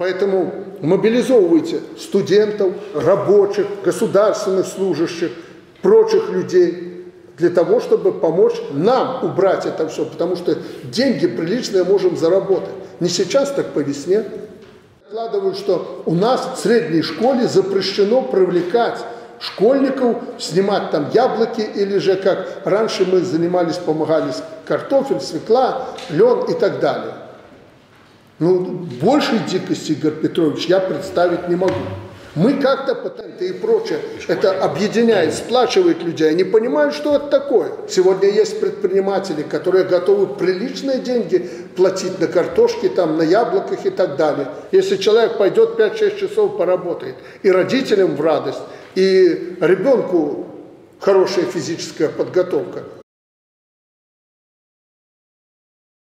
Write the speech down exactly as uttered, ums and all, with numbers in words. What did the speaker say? Поэтому мобилизовывайте студентов, рабочих, государственных служащих, прочих людей, для того, чтобы помочь нам убрать это все, потому что деньги приличные можем заработать. Не сейчас, так по весне. Вкладывают, что у нас в средней школе запрещено привлекать школьников, снимать там яблоки, или же как раньше мы занимались, помогали, картофель, свекла, лен и так далее. Ну, большей дикости, Игорь Петрович, я представить не могу. Мы как-то, патенты и прочее, это объединяет, сплачивает людей. Они понимают, что это такое. Сегодня есть предприниматели, которые готовы приличные деньги платить на картошке, там, на яблоках и так далее. Если человек пойдет пять-шесть часов поработает, и родителям в радость, и ребенку хорошая физическая подготовка.